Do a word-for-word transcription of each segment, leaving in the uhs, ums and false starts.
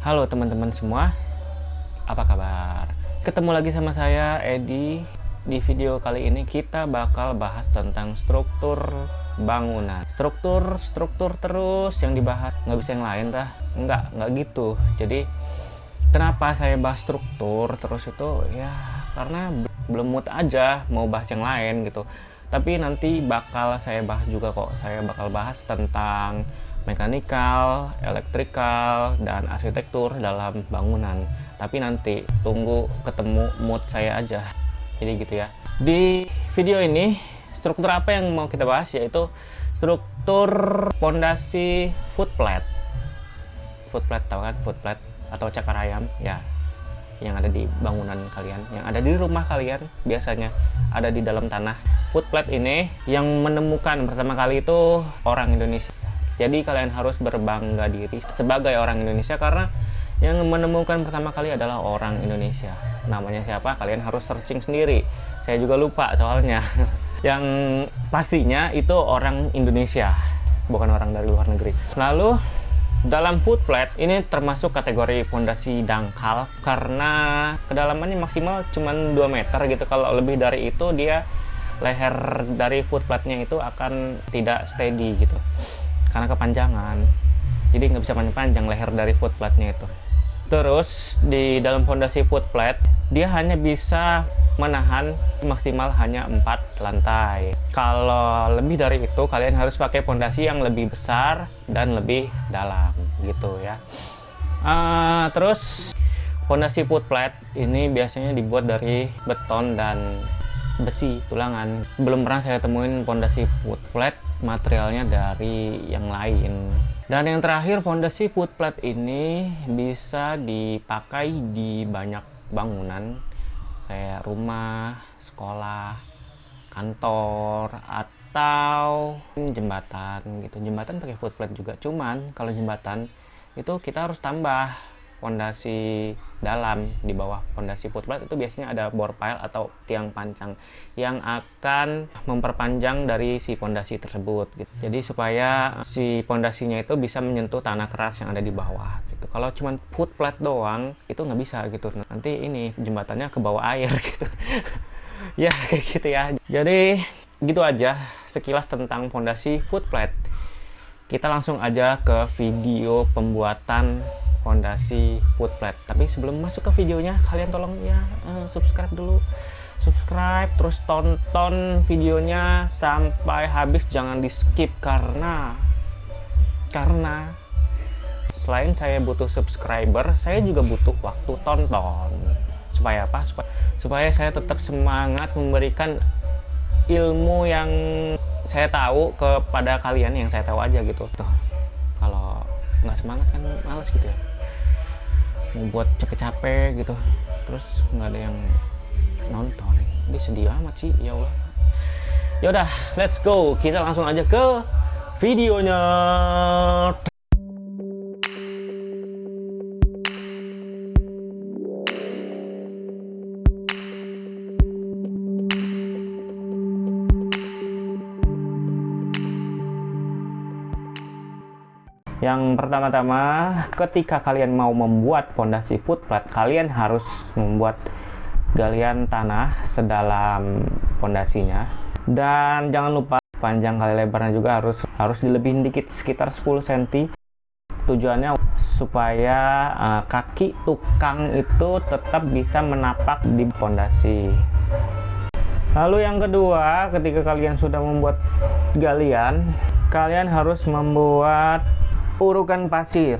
Halo teman-teman semua, apa kabar? Ketemu lagi sama saya, Edi. Di video kali ini kita bakal bahas tentang struktur bangunan. Struktur-struktur terus yang dibahas, nggak bisa yang lain dah. Nggak, nggak gitu. Jadi kenapa saya bahas struktur terus itu? Ya karena belum mood aja mau bahas yang lain gitu. Tapi nanti bakal saya bahas juga kok. Saya bakal bahas tentang mekanikal, elektrikal, dan arsitektur dalam bangunan. Tapi nanti tunggu ketemu mood saya aja. Jadi gitu ya. Di video ini struktur apa yang mau kita bahas, yaitu struktur pondasi footplate. Footplate tahu kan? Footplate atau cakar ayam ya, yang ada di bangunan kalian, yang ada di rumah kalian, biasanya ada di dalam tanah. Footplate ini yang menemukan pertama kali itu orang Indonesia. Jadi kalian harus berbangga diri sebagai orang Indonesia, karena yang menemukan pertama kali adalah orang Indonesia. Namanya siapa? Kalian harus searching sendiri. Saya juga lupa soalnya. Yang pastinya itu orang Indonesia, bukan orang dari luar negeri. Lalu dalam footplate ini termasuk kategori pondasi dangkal karena kedalamannya maksimal cuma dua meter gitu. Kalau lebih dari itu dia leher dari footplate-nya itu akan tidak steady gitu karena kepanjangan. Jadi nggak bisa panjang leher dari footplate-nya itu. Terus di dalam pondasi footplate dia hanya bisa menahan maksimal hanya empat lantai. Kalau lebih dari itu kalian harus pakai pondasi yang lebih besar dan lebih dalam gitu ya. Uh, terus pondasi footplate ini biasanya dibuat dari beton dan besi tulangan. Belum pernah saya temuin pondasi footplate materialnya dari yang lain. Dan yang terakhir, pondasi footplate ini bisa dipakai di banyak bangunan kayak rumah, sekolah, kantor, atau jembatan gitu. Jembatan pakai footplate juga, cuman kalau jembatan itu kita harus tambah pondasi dalam. Di bawah pondasi footplate itu biasanya ada bore pile atau tiang pancang yang akan memperpanjang dari si pondasi tersebut gitu. Jadi supaya si pondasinya itu bisa menyentuh tanah keras yang ada di bawah gitu. Kalau cuman footplate doang itu nggak bisa gitu, nanti ini jembatannya ke bawah air gitu. Ya kayak gitu ya. Jadi gitu aja sekilas tentang pondasi footplate. Kita langsung aja ke video pembuatan pondasi footplate. Tapi sebelum masuk ke videonya, kalian tolong ya subscribe dulu. Subscribe, terus tonton videonya sampai habis, jangan di skip karena karena selain saya butuh subscriber, saya juga butuh waktu tonton. Supaya apa? Supaya, supaya saya tetap semangat memberikan ilmu yang saya tahu kepada kalian, yang saya tahu aja gitu. Tuh, kalau nggak semangat kan males gitu ya, mau buat capek-capek gitu, terus nggak ada yang nonton. Ini sedih amat sih, ya Allah. Ya udah, let's go, kita langsung aja ke videonya. Yang pertama-tama, ketika kalian mau membuat pondasi footplate, kalian harus membuat galian tanah sedalam pondasinya. Dan jangan lupa panjang kali lebarnya juga harus harus dilebihin dikit, sekitar sepuluh sentimeter. Tujuannya supaya uh, kaki tukang itu tetap bisa menapak di pondasi. Lalu yang kedua, ketika kalian sudah membuat galian, kalian harus membuat urukan pasir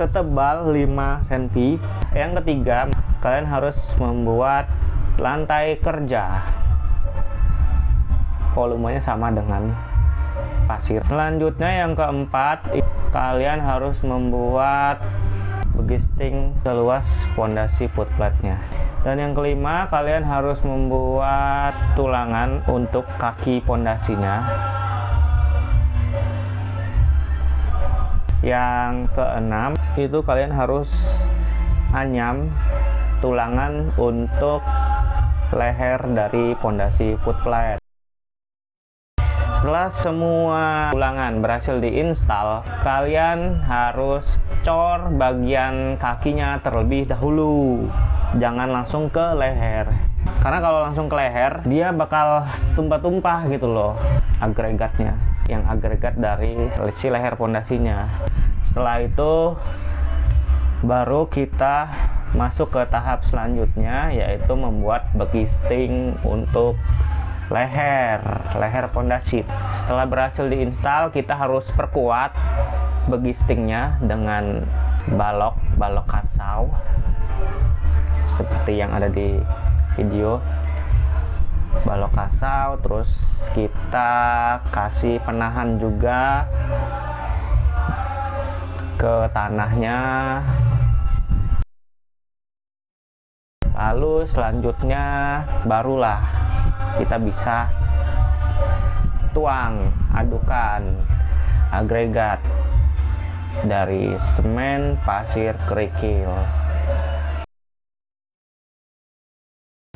setebal lima sentimeter. Yang ketiga, kalian harus membuat lantai kerja. Volumenya sama dengan pasir. Selanjutnya yang keempat, kalian harus membuat begisting seluas pondasi footplate-nya. Dan yang kelima, kalian harus membuat tulangan untuk kaki pondasinya. Yang keenam, itu kalian harus anyam tulangan untuk leher dari pondasi footplate. Setelah semua ulangan berhasil diinstal, kalian harus cor bagian kakinya terlebih dahulu. Jangan langsung ke leher. Karena kalau langsung ke leher, dia bakal tumpah-tumpah gitu loh agregatnya, yang agregat dari si leher pondasinya. Setelah itu baru kita masuk ke tahap selanjutnya, yaitu membuat bekisting untuk leher, leher pondasi. Setelah berhasil diinstal, kita harus perkuat begistingnya dengan balok, balok kasau seperti yang ada di video, balok kasau. Terus kita kasih penahan juga ke tanahnya. Lalu selanjutnya barulah kita bisa tuang, adukan agregat dari semen, pasir, kerikil.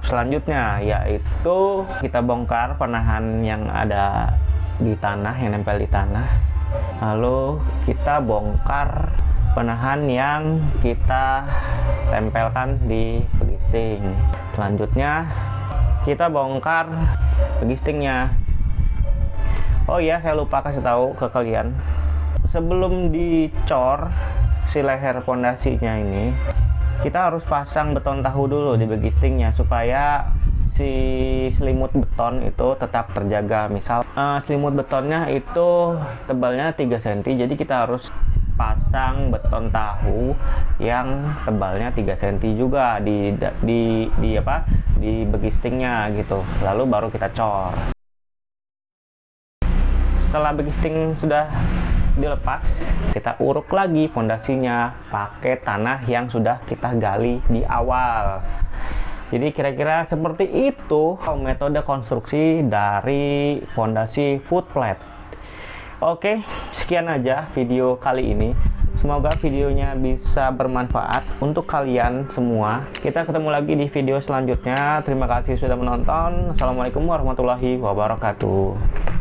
Selanjutnya yaitu kita bongkar penahan yang ada di tanah, yang nempel di tanah. Lalu kita bongkar penahan yang kita tempelkan di begisting. Selanjutnya kita bongkar begistingnya. Oh iya, saya lupa kasih tahu ke kalian, sebelum dicor si leher pondasinya ini, kita harus pasang beton tahu dulu di begistingnya supaya si selimut beton itu tetap terjaga. Misal uh, selimut betonnya itu tebalnya tiga sentimeter, jadi kita harus pasang beton tahu yang tebalnya tiga sentimeter juga di di di apa di begistingnya gitu. Lalu baru kita cor. Setelah begisting sudah dilepas, kita uruk lagi pondasinya pakai tanah yang sudah kita gali di awal. Jadi kira-kira seperti itu metode konstruksi dari Fondasi Footplate. Oke, sekian aja video kali ini. Semoga videonya bisa bermanfaat untuk kalian semua. Kita ketemu lagi di video selanjutnya. Terima kasih sudah menonton. Assalamualaikum warahmatullahi wabarakatuh.